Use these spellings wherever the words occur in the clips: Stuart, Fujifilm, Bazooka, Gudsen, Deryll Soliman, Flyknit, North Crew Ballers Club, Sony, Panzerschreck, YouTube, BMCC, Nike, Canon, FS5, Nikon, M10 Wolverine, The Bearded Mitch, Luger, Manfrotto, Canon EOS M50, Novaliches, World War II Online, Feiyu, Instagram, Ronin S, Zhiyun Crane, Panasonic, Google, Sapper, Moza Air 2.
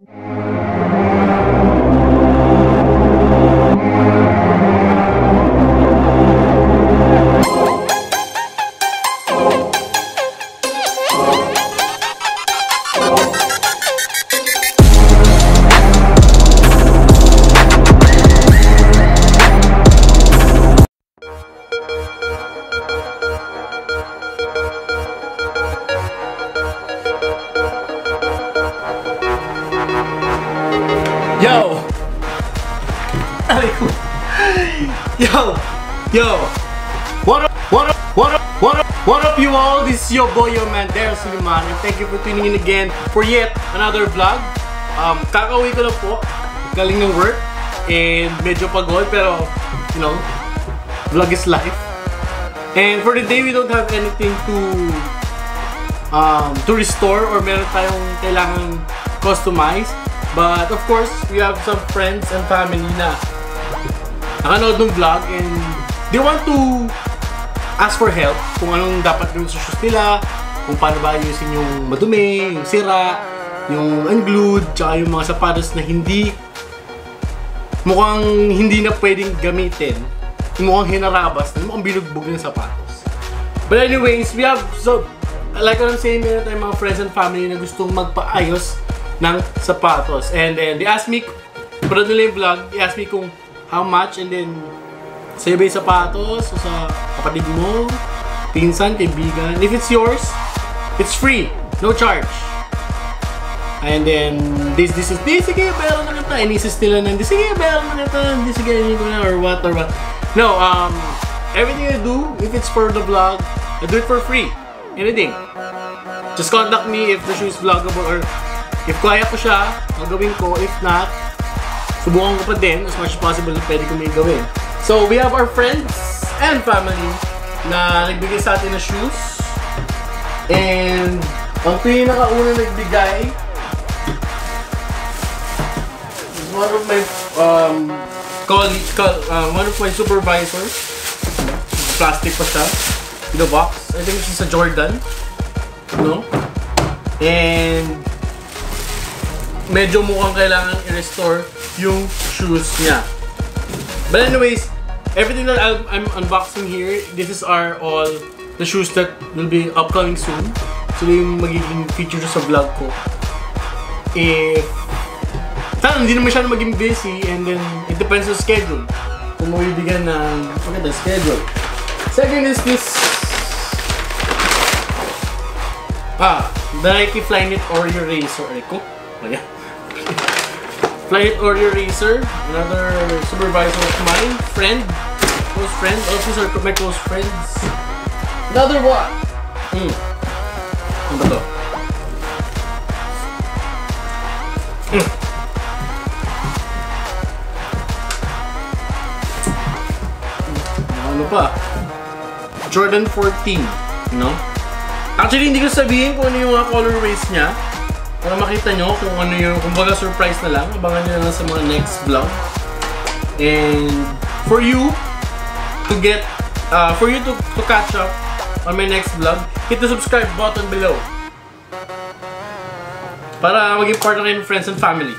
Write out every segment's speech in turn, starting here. What up you all, this is your boy, your man, Deryll Soliman, and thank you for tuning in again for yet another vlog. Kakauwi ko lang po, galing ng work, and medyo pagod, pero, you know, vlog is life. And for the day, we don't have anything to restore or meron tayong kailangan customize, but of course, we have some friends and family na nakanood ng vlog, and they want to ask for help kung anong dapat gawin sa shoes nila, kung paano ba ayusin yung madumi, yung sira, yung unglued, tsaka yung mga sapatos na mukhang hindi na pwedeng gamitin, mukhang hinarabas, mukhang binugbog ng sapatos. But anyways, we have, so like what I'm saying, meron tayong mga friends and family na gustong magpaayos ng sapatos, and then they asked me, para nila yung vlog, they asked me kung how much, and then sa'yo ba yung sapatos o sa kapatid mo, pinsan, kaibigan. If it's yours, it's free, no charge. And then, this, sige, bayaran na kita. Insist nila na, sige, bayaran na kita, sige, or what. No, everything I do, if it's for the vlog, I do it for free. Anything. Just contact me if the shoe is vloggable, or if kaya ko siya, ang gawin ko. If not, subukan ko pa din as much as possible na pwede ko may gawin. So, we have our friends and family na nagbigay sa atin na shoes. And, ang pinakauna nagbigay is one of my supervisors. Plastic pa siya. The box. I think it's a Jordan. No? And, medyo mukhang kailangan i-restore yung shoes niya. But anyways, everything that I'm unboxing here, this is our all the shoes that will be upcoming soon. So yung magiging feature sa vlog ko. Sana hindi naman siya maging busy, and then it depends on schedule. Kung mabibigyan ng maganda schedule. Second is this the Nike Flyknit Oreo Racer. Eko? Oh, yeah. Flyknit Oreo Racer, another supervisor of mine, close friend, all these are my close friends. Another one! Ano ba to? Ano pa? Jordan 14, you know? Actually, hindi ko sabihin kung ano yung mga colorways niya. Para makita nyo kung ano yung, kumbaga surprise na lang, abangan nyo na sa mga next vlog. And for you to catch up on my next vlog, hit the subscribe button below. Para maging part na kayo ng friends and family.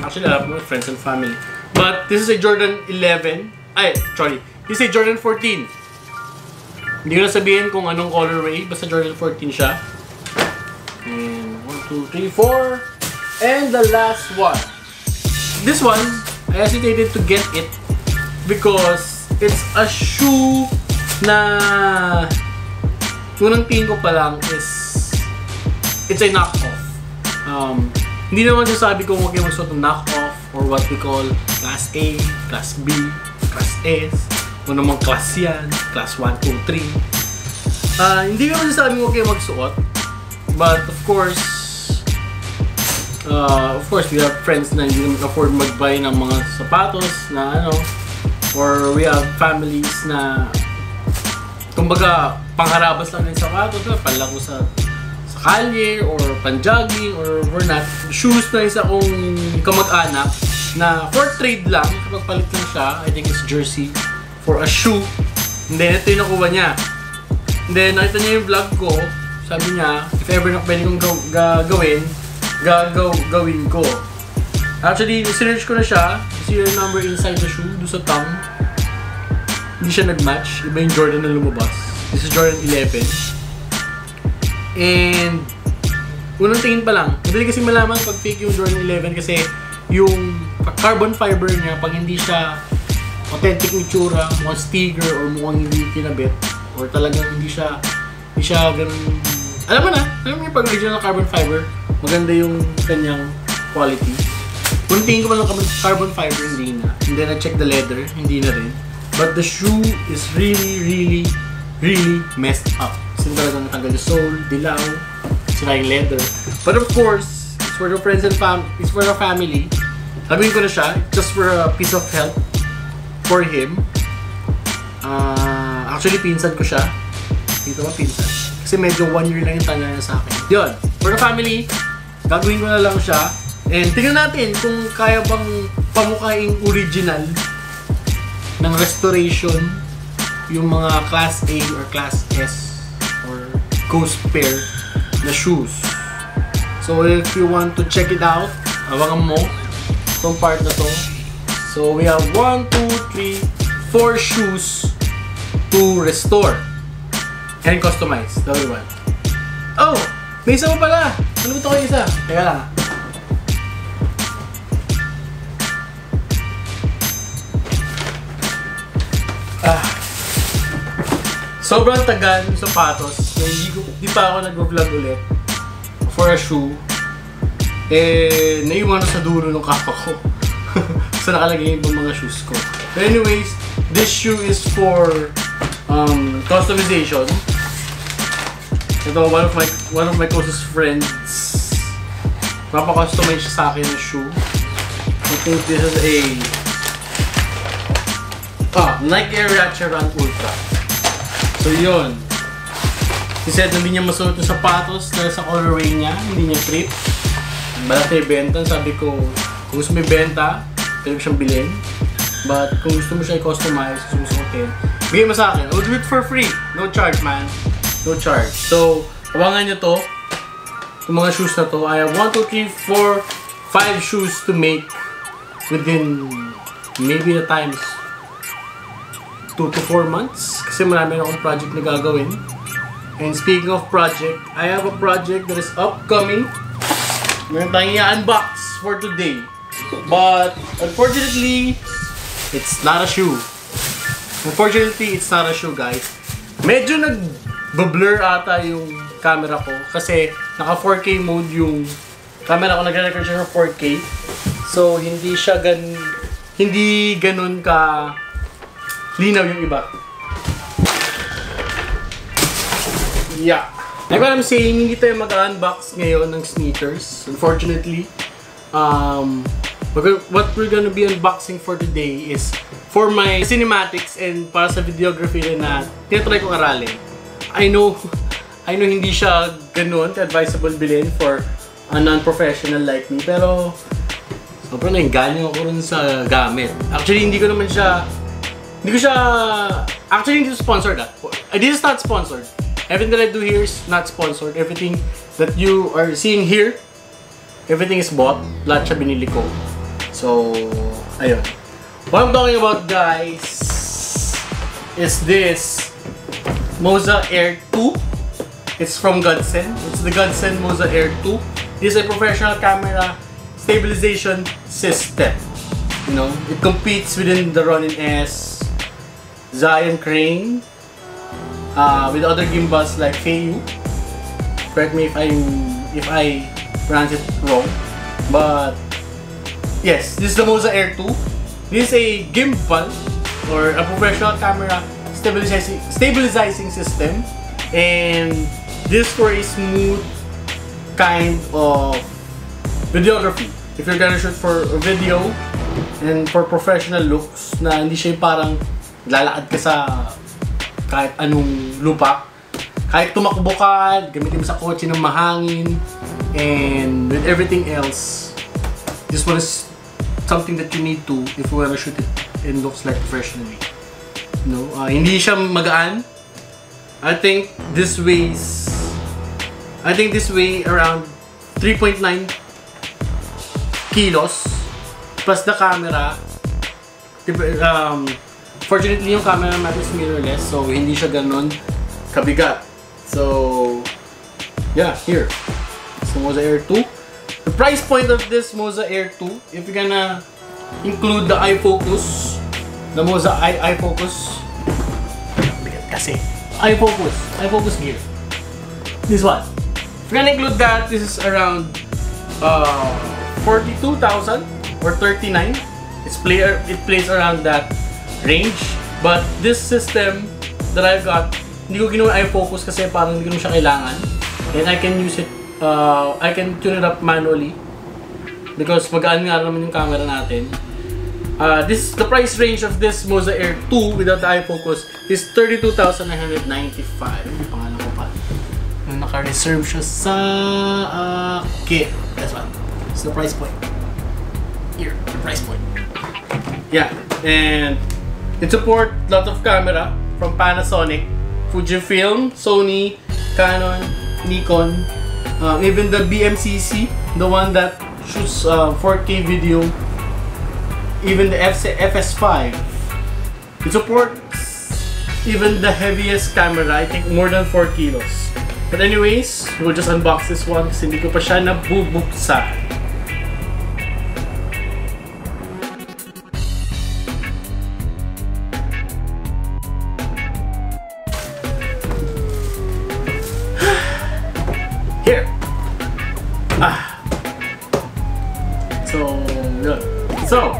Actually, alam mo, friends and family. But this is a Jordan 11, this is a Jordan 14. Hindi ko na sabihin kung anong colorway, basta Jordan 14 siya. And 2, 3, 4, and the last one. This one, I hesitated to get it because it's a shoe na unang tingin ko pa lang is it's a knockoff. Hindi naman sasabi kung okay magsuot ng knockoff or what we call class A, class B, class S, o namang class yan, class 1, 2, 3. Hindi naman sasabi kung okay magsuot, but of course, we have friends na hindi naman afford mag-buy ng mga sapatos na or we have families na kumbaga pangharabas lang ng sapatos na panlako sa kalye or panjogging or we're not. Shoes na isa kong kamag-anak na for trade lang, kapagpalit lang siya, I think it's jersey for a shoe, and then ito yung nakuha niya, and then nakita niya yung vlog ko, sabi niya if ever na pwede kong gawin gagawin ko. Actually, sinearch ko na siya. Kasi yung number inside the shoe, doon sa thumb, hindi siya nag-match. Iba yung Jordan na lumabas. This is Jordan 11. And unang tingin pa lang, madali kasi malaman pag fake yung Jordan 11 kasi yung carbon fiber niya, pag hindi siya authentic na tsura, mukhang sticker or mukhang hindi kinabit or talagang hindi siya ganun. Alam mo na, alam mo yung pag original carbon fiber, maganda yung kanyang quality. Kung tingin ko pa lang carbon fiber, hindi na. Hindi na check the leather, hindi na rin. But the shoe is really messed up. Kasi talagang natanggal yung sole, dilaw, sila yung leather. But of course, it's for the friends and family, it's for the family. Sabihin ko na siya, just for a piece of help for him. Actually, pinsan ko siya. Dito ba pinsan? Kasi medyo 1 year lang yung tanda niya sa akin. Yun, for the family, gagawin ko na lang siya. And tingnan natin kung kaya bang pamukhaing original ng restoration yung mga class A or class S or ghost pair na shoes. So if you want to check it out, abangan mo itong part na to. So we have 1, 2, 3, 4 shoes to restore and customize. The other one. Oh! May isa mo pala! Ano ito kayo isa? Teka lang. Sobrang tagal yung sapatos na hindi pa ako nag-vlog ulit for a shoe. Eh, naiwan na sa dulo ng kapa ko. So nakalagay yung mga shoes ko. But anyways, this shoe is for customization. Ito, one of my closest friends. Mapa-customize siya sa akin ng shoe. I think this is a Nike Air Reacher Run Ultra. So yun. He said hindi niya masuot yung sapatos dahil sa colorway niya. Hindi niya trip. Malaki benta. Sabi ko, kung gusto mo benta, pwede mo siyang bilhin. But kung gusto mo siya i-customize, gusto mo suotin, bigay mo sa akin. I will do it for free. No charge, man. No charge. So, abangan niyo to. Yung mga shoes na to. I have 1, 2, 3, 4, 5 shoes to make within maybe the times 2 to 4 months kasi marami akong project na gagawin. And speaking of project, I have a project that is upcoming. Meron tayong i-unbox for today. But unfortunately, it's not a shoe. Unfortunately, it's not a shoe, guys. Medyo nag-blur ata yung camera ko kasi naka 4K mode yung camera ko, nagre-record siya ng 4K. So hindi ganun ka linaw yung iba. Yeah. Like what I'm saying, hindi tayo mag-unbox ngayon ng sneakers. Unfortunately, what we're gonna be unboxing for today is for my cinematics and para sa videography na tinatry kong aralin. I know hindi siya ganun advisable bilhin for a non-professional like me. Pero, sobrang nainganyo ako rin sa gamit. Actually, Hindi ko siya sponsored. This is not sponsored. Everything that I do here is not sponsored. Everything that you are seeing here, everything is bought. Lahat siya binili ko. So, ayun. What I'm talking about, guys, is this Moza Air 2. It's from Gudsen. It's the Gudsen Moza Air 2. This is a professional camera stabilization system. You know, it competes within the Ronin S, Zhiyun Crane, with other gimbals like Feiyu. Correct me if I pronounce it wrong, but yes, this is the Moza Air 2. This is a gimbal or a professional camera stabilizing system, and this for a smooth kind of videography. If you're gonna shoot for a video and for professional looks, na hindi siya parang lalakad ka sa kahit anong lupa, kahit tumakbo ka, gamitin mo sa kotse ng mahangin, and with everything else, this one is something that you need to if you wanna shoot it and looks like professionally. No, hindi siya magaan. I think this weighs around 3.9 kilos plus the camera. Fortunately, yung camera natin is mirrorless, so hindi siya ganun kabigat. So, yeah, here. So, Moza Air 2. The price point of this Moza Air 2, if you're gonna include the eye focus, the Moza eye focus, kasi eye focus gear. This one. If you're gonna include that, this is around 42,000 or 39. It plays around that range, but this system that I've got, hindi ko ginawa eye focus kasi parang hindi ko siya kailangan, and I can use it, I can tune it up manually because magaan nga naman yung camera natin. This, the price range of this Moza Air 2 without the eye focus is 32,995. Yung pangalan ko pa yung naka-reserve siya sa okay, that's one. It's the price point here, the price point. Yeah, and it supports a lot of camera from Panasonic, Fujifilm, Sony, Canon, Nikon, even the BMCC, the one that shoots 4K video, even the FS5. It supports even the heaviest camera, I think more than 4 kilos. But anyways, we'll just unbox this one kasi hindi ko pa siya nabubuksan. Here. So, yun. So,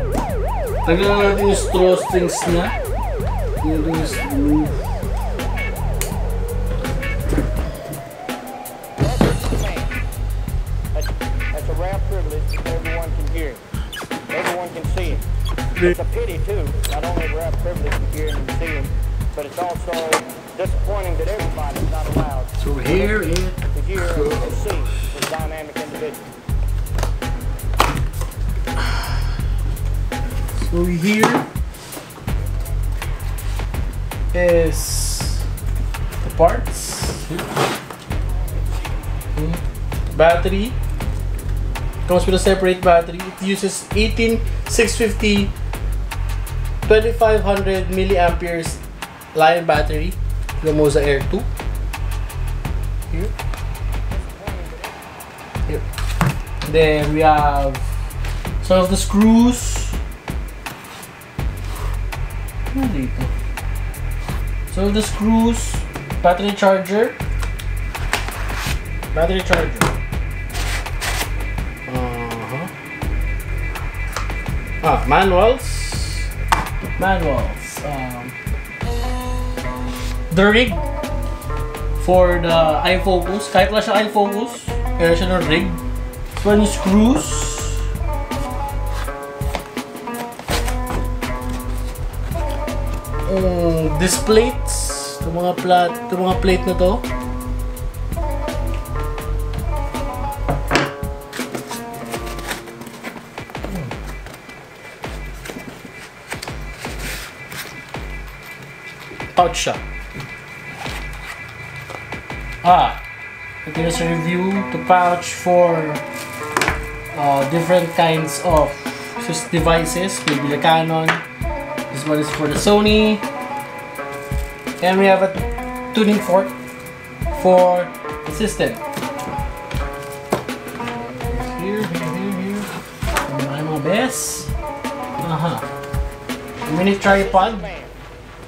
tanggalin natin yung drawstrings niya. That's a rare privilege that everyone can hear. Everyone can see it. It's a pity too. Not only a rare privilege to hear and see it, but it's also disappointing that everybody's not allowed. So here it is. Here and see the dynamic individual. So here is the parts. Battery comes with a separate battery. It uses 18650 2500 milliamperes lithium battery. The Moza Air 2. Here. Then we have some of the screws. So the screws, battery charger. Manuals. The rig for the eye focus. Kahit wala siyang eye focus, kaya siya ng rig. 20 screws, these plates, itong mga plate na to, pouch siya. Let's review the pouch for different kinds of devices. Maybe the Canon. This one is for the Sony. And we have a tuning fork for the system. Here. I'm my best. Mini tripod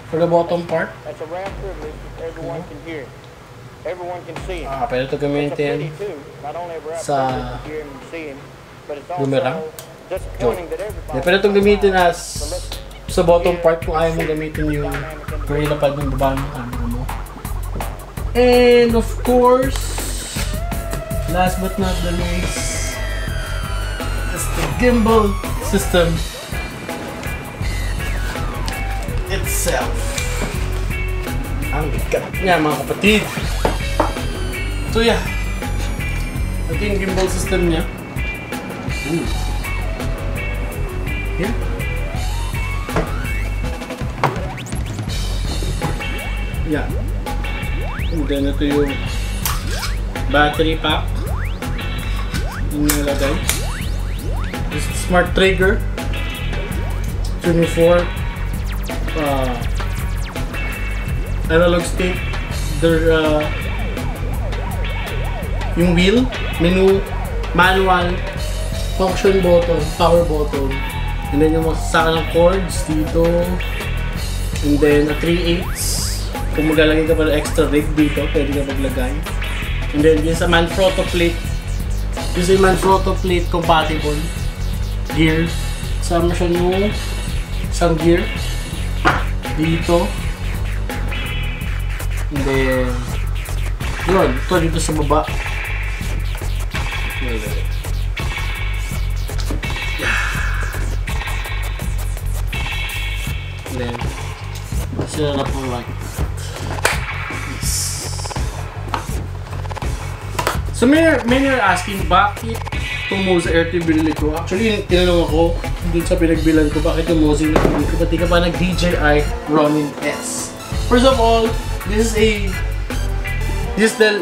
for the bottom part. That's a rare privilege that everyone can hear. Everyone can see it. Pwede ito gamitin sa bumerang. Pwede itong gamitin sa bottom part kung ayaw mo gamitin yung ilapad ng baba ng camera mo. And of course, last but not the least, is the gimbal system itself. Ang bigat niya, mga kapatid. So yeah, ito yung gimbal system niya. Here. Yeah. And then ito yung battery pack. Yung nilagay. This smart trigger tuning for analog stick. There yung wheel, menu, manual, function button, power button, and then yung masasaka ng cords dito, and then a 3/8. Kung maglalagay ka pala extra rig dito, pwede ka maglagay. And then yun sa Manfrotto plate, yun sa Manfrotto plate compatible gear. Sama siya yung isang gear dito, and then yun, ito dito sa baba. And then sila na po like this. So many are asking, bakit itong Moza Air 2 binili ko? Actually, tinanong ako dun sa pinagbilan ko, bakit yung Moza Air 2 binili ko? Pati ka pa nag-DJI Ronin S. First of all, this is the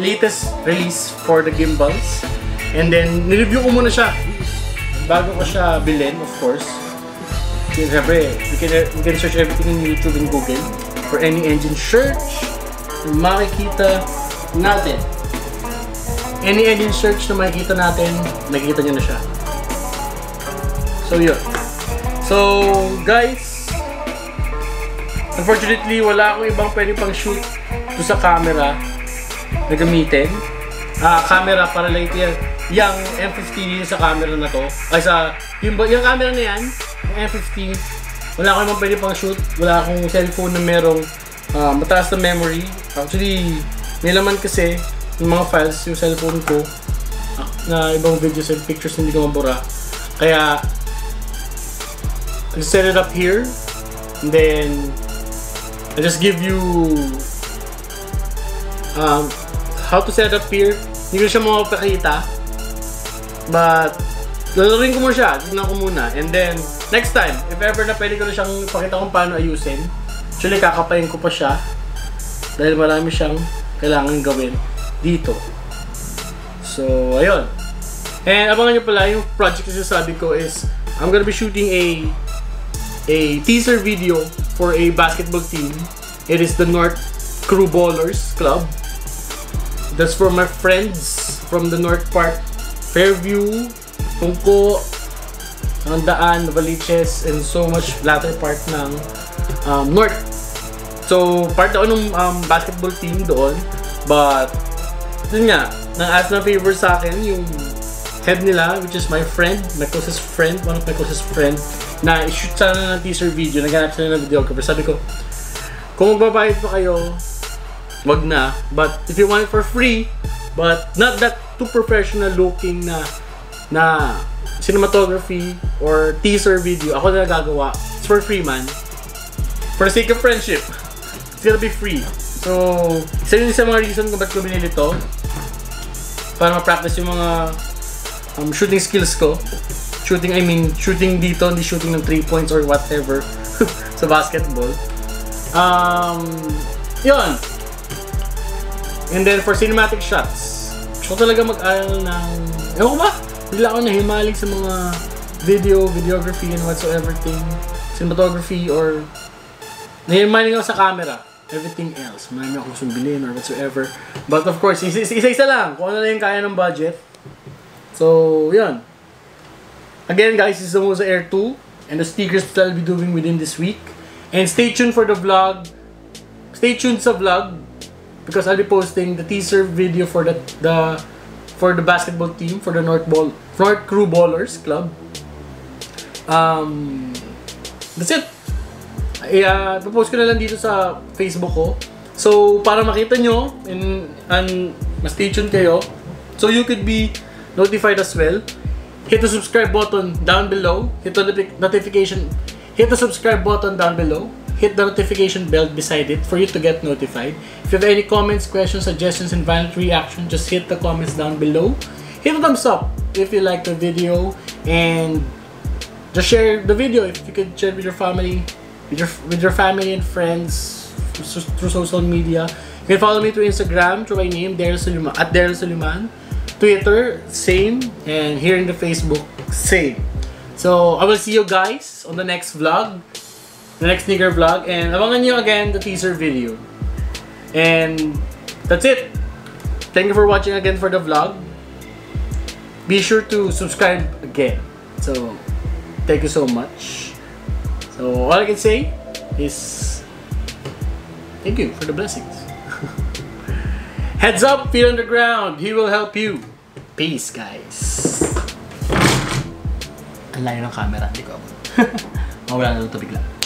latest release for the gimbals, and then nireview ko muna siya bago ko siya bilhin, of course. Siyempre, we can search everything in YouTube and Google for any engine search. Makikita natin any engine search na makikita natin, nakikita nyo na siya. So yun. So guys, unfortunately wala akong ibang pwede pang shoot sa camera na gamitin, camera para lang ito yung M50 sa camera na to, ay sa yung camera na yan, yung M50. Wala akong naman pwede pang shoot, wala akong cellphone na merong mataas na memory. Actually may laman kasi yung mga files yung cellphone ko na ibang videos and pictures na hindi ko mabura, kaya I set it up here, and then I just give you how to set up here. Hindi ko siya mapakita, but lalaroin ko muna siya, tignan ko muna, and then next time, if ever na pwede ko na siyang pakita kung paano ayusin. Actually kakapain ko pa siya dahil marami siyang kailangan gawin dito. So ayun, and abangan nyo pala yung project na sabi ko is I'm gonna be shooting a teaser video for a basketball team. It is the North Crew Ballers Club. That's for my friends from the North Park, Fairview, Tungko, Andaan, Novaliches, and so much latter part ng North. So, part ako ng basketball team doon. But, yun nga, nang-ask na favor sa akin yung head nila, which is my friend, my closest friend, one of my closest friend, na ishoot sana ng teaser video, naghanap sana ng videographer. Sabi ko, kung magbabayad pa kayo, wag na, but if you want it for free, but not that too professional looking na cinematography or teaser video, ako na gagawa. It's for free, man. For the sake of friendship, it's gonna be free. So, isa yun sa mga reason kung ba't ko binili to, para ma-practice yung mga shooting skills ko. Shooting, I mean, shooting dito, hindi shooting ng 3 points or whatever sa basketball. Yun. And then for cinematic shots, gusto talaga mag-aral ng, ewan ko ba? Bigla ako nahimalig sa mga videography and whatsoever thing, cinematography, or nahimalig ako sa camera. Everything else, marami akong sumbilin or whatsoever. But of course, isa-isa lang, kung ano na yung kaya ng budget. So, yun. Again guys, this is the Moza Air 2 and the stickers that I'll be doing within this week. And stay tuned for the vlog. Stay tuned sa vlog, because I'll be posting the teaser video for the basketball team for the North Crew Ballers Club. That's it. Popost ko na lang dito sa Facebook ko. So para makita nyo and mas stay tuned kayo, so you could be notified as well. Hit the subscribe button down below. Hit the subscribe button down below. Hit the notification bell beside it for you to get notified. If you have any comments, questions, suggestions, and violent reaction, just hit the comments down below. Hit a thumbs up if you like the video, and just share the video if you can share it with your family, with your family and friends through social media. You can follow me through Instagram through my name, Deryll Soliman, Twitter, same. And here in the Facebook, same. So, I will see you guys on the next vlog. The next sneaker vlog. And abangan nyo again the teaser video. And that's it. Thank you for watching again for the vlog. Be sure to subscribe again. So, thank you so much. So, all I can say is thank you for the blessings. Heads up, feet on the ground. He will help you. Peace, guys. Ang layo ng camera, hindi ko abot. Mawala na ito bigla.